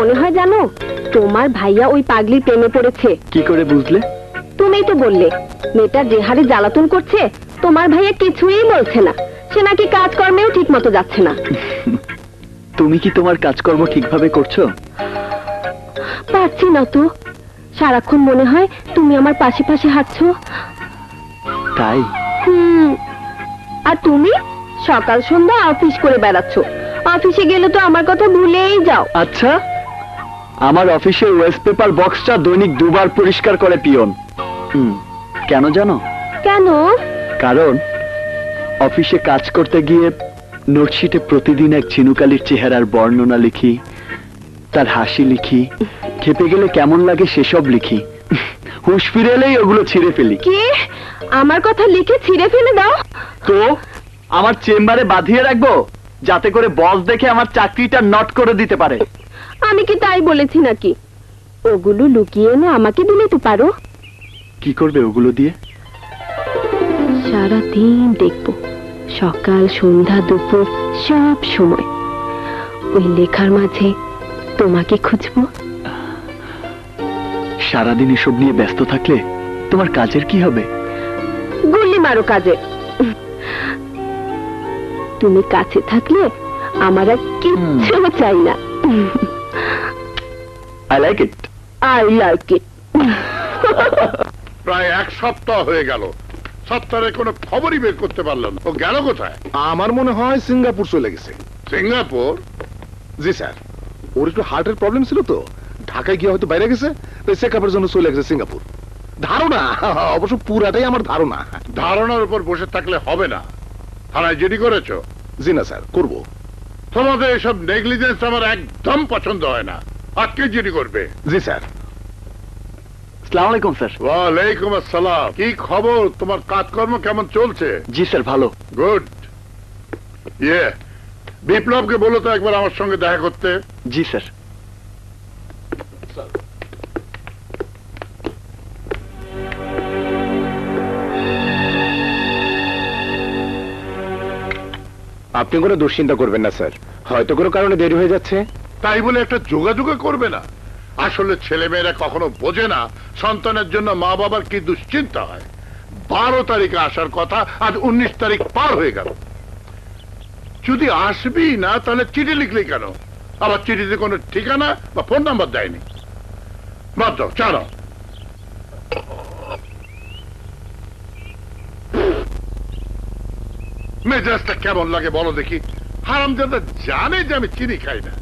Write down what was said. মনে হয় জানো তোমার ভাইয়া ওই পাগলির প্রেমে পড়েছে। কি করে বুঝলে? তুমিই তো বললে মেয়েটা যে হারে জ্বালাতন করছে তোমার ভাইয়া কিছুই বলছে না, সে নাকি কাজকর্মেও ঠিকমতো যাচ্ছে না। তুমি কি তোমার কাজকর্ম ঠিকভাবে করছো? পারছি না তো, সারাক্ষণ মনে হয় তুমি আমার পাশে পাশে হাঁটছো। তাই? আর তুমি সকাল সন্ধ্যা অফিস করে বেড়াচ্ছ, অফিসে গেলে তো আমার কথা ভুলেই যাও। আচ্ছা, আমার অফিসের ওয়েস্ট পেপার বক্সটা দৈনিক দুবার পরিষ্কার করে পিয়ন। কেন জানো? কেন? কারণ অফিসে কাজ করতে গিয়ে নোটশিটে প্রতিদিন এক ঝিনুকালির চেহারার বর্ণনা লিখি, তার হাসি লিখি, খেপে গেলে কেমন লাগে সেসব লিখি, হুঁশ ফিরে এলেই ওগুলো ছিঁড়ে ফেলি। কি? আমার কথা লিখে ছিঁড়ে ফেলে দাও? তো আমার চেম্বারে বাঁধিয়ে রাখবো যাতে করে বস দেখে আমার চাকরিটা নট করে দিতে পারে। আমি কি তাই বলেছি নাকি? ওগুলো লুকিয়ে না আমাকে দিলে তো পারো। কি করবে ওগুলো দিয়ে? সারাদিন দেখবো, সকাল সন্ধ্যা দুপুর সব সময় ওই লেখার মাঝে তোমাকে খুঁজবো। সারাদিন এসব নিয়ে ব্যস্ত থাকলে তোমার কাজের কি হবে? গুলি মারো কাজে। তুমি কাছে থাকলে আমার আর কিচ্ছু চাই না। I like it. I like it. প্রায় এক সপ্তাহ হয়ে গেল, সপ্তাহে কোনো খবরই বের করতে পারলাম না। ও গেল কোথায়? আমার মনে হয় সিঙ্গাপুর চলে গেছে। সিঙ্গাপুর? জি স্যার, ওর একটু হার্টের প্রবলেম ছিল তো ঢাকায় গিয়ে হয়তো বাইরে গেছে, তাই চেকআপের জন্য চলে গেছে সিঙ্গাপুর। ধারণা, অবশ্য পুরাটাই আমার ধারণা। ধারণার উপর বসে থাকলে হবে না, থানায় জিডি করেছো? জি না স্যার, করবো। তোমাদের এসব নেগলিজেন্স আমার একদম পছন্দ হয় না, আজকে জিডি করবে। জি স্যার। আসসালামু আলাইকুম স্যার। ওয়ালাইকুম আসসালাম। কি খবর, তোমার কাজকর্ম কেমন চলছে? জি স্যার, ভালো। গুড। ইয়ে, বিপ্লবকে বলো তো একবার আমার সঙ্গে দেখা করতে। জি স্যার। আপনি কোনো দুশ্চিন্তা করবেন না স্যার, হয়তো কোনো কারণে দেরি হয়ে যাচ্ছে। তাই বলে একটা যোগাযোগ করবে না? আসলে ছেলেমেয়েরা কখনো বোঝে না সন্তানের জন্য মা বাবার কি দুশ্চিন্তা হয়। 12 তারিখে আসার কথা, আজ 19 তারিখ পার হয়ে গেল। যদি আসবি না তাহলে চিঠি লিখলি কেন? আবার চিঠিতে কোনো ঠিকানা বা ফোন নাম্বার দেয়নি। বাদ দাও, চলো। মেজাজটা কেমন লাগে বলো দেখি। হারামজাদা জানে যে আমি চিনি খাই না।